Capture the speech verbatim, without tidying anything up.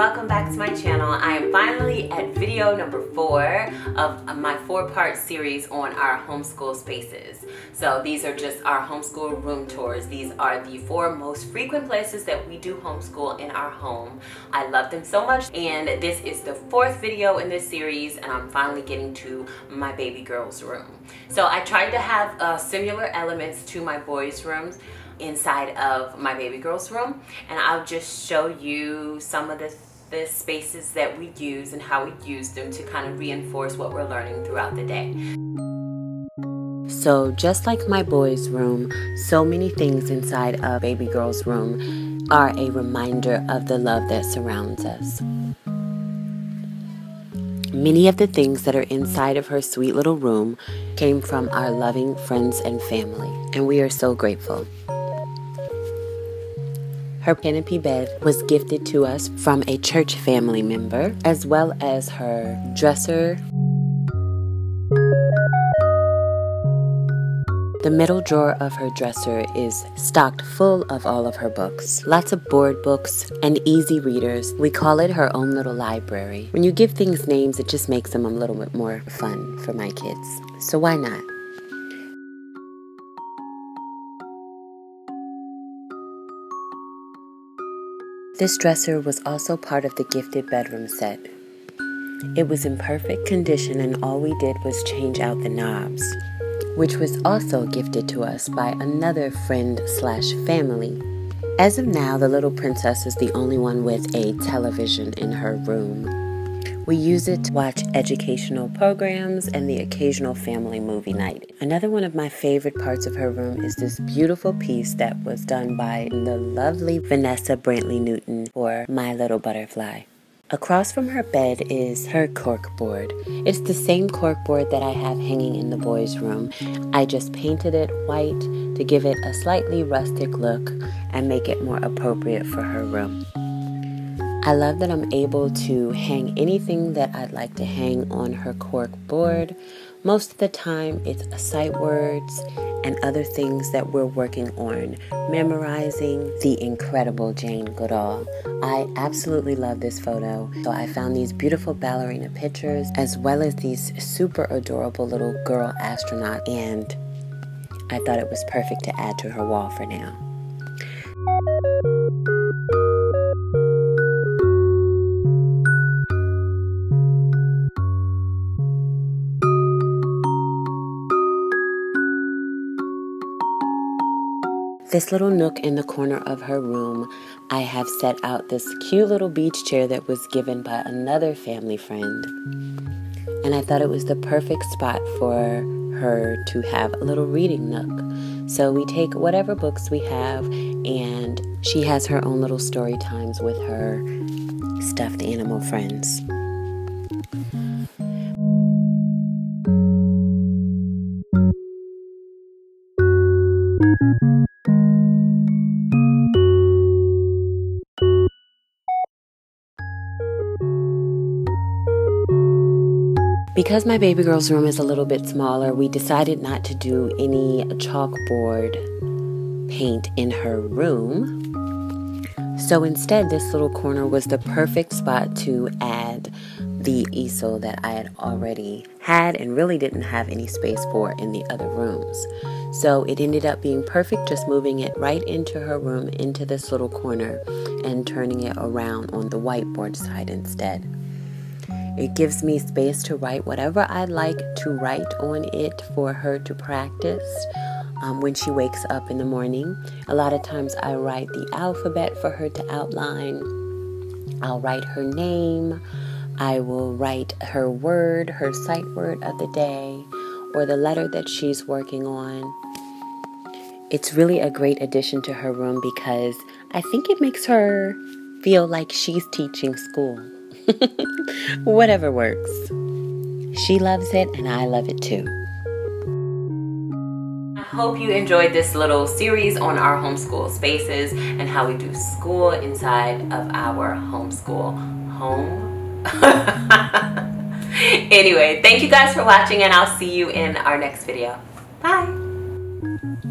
welcome back to my channel. I am finally at video number four of my four-part series on our homeschool spaces. So these are just our homeschool room tours. These are the four most frequent places that we do homeschool in our home. I love them so much, and this is the fourth video in this series, and I'm finally getting to my baby girl's room. So I tried to have uh, similar elements to my boys' rooms inside of my baby girl's room, and I'll just show you some of the, the spaces that we use and how we use them to kind of reinforce what we're learning throughout the day. So just like my boys' room, so many things inside of baby girl's room are a reminder of the love that surrounds us. Many of the things that are inside of her sweet little room came from our loving friends and family, and we are so grateful. Her canopy bed was gifted to us from a church family member, as well as her dresser. The middle drawer of her dresser is stocked full of all of her books. Lots of board books and easy readers. We call it her own little library. When you give things names, it just makes them a little bit more fun for my kids. So why not? This dresser was also part of the gifted bedroom set. It was in perfect condition, and all we did was change out the knobs, which was also gifted to us by another friend slash family. As of now, the little princess is the only one with a television in her room. We use it to watch educational programs and the occasional family movie night. Another one of my favorite parts of her room is this beautiful piece that was done by the lovely Vanessa Brantley-Newton for My Little Butterfly. Across from her bed is her corkboard. It's the same corkboard that I have hanging in the boys' room. I just painted it white to give it a slightly rustic look and make it more appropriate for her room. I love that I'm able to hang anything that I'd like to hang on her cork board. Most of the time it's sight words and other things that we're working on, memorizing the incredible Jane Goodall. I absolutely love this photo. So I found these beautiful ballerina pictures, as well as these super adorable little girl astronaut, and I thought it was perfect to add to her wall for now. This little nook in the corner of her room, I have set out this cute little beach chair that was given by another family friend. And I thought it was the perfect spot for her to have a little reading nook. So we take whatever books we have, and she has her own little story times with her stuffed animal friends. Because my baby girl's room is a little bit smaller, we decided not to do any chalkboard paint in her room. So instead, this little corner was the perfect spot to add the easel that I had already had and really didn't have any space for in the other rooms. So it ended up being perfect, just moving it right into her room, into this little corner, and turning it around on the whiteboard side instead. It gives me space to write whatever I'd like to write on it for her to practice um, when she wakes up in the morning. A lot of times I write the alphabet for her to outline. I'll write her name. I will write her word, her sight word of the day, or the letter that she's working on. It's really a great addition to her room because I think it makes her feel like she's teaching school. Whatever works. She loves it, and I love it too. I hope you enjoyed this little series on our homeschool spaces and how we do school inside of our homeschool home. Anyway, thank you guys for watching, and I'll see you in our next video. Bye.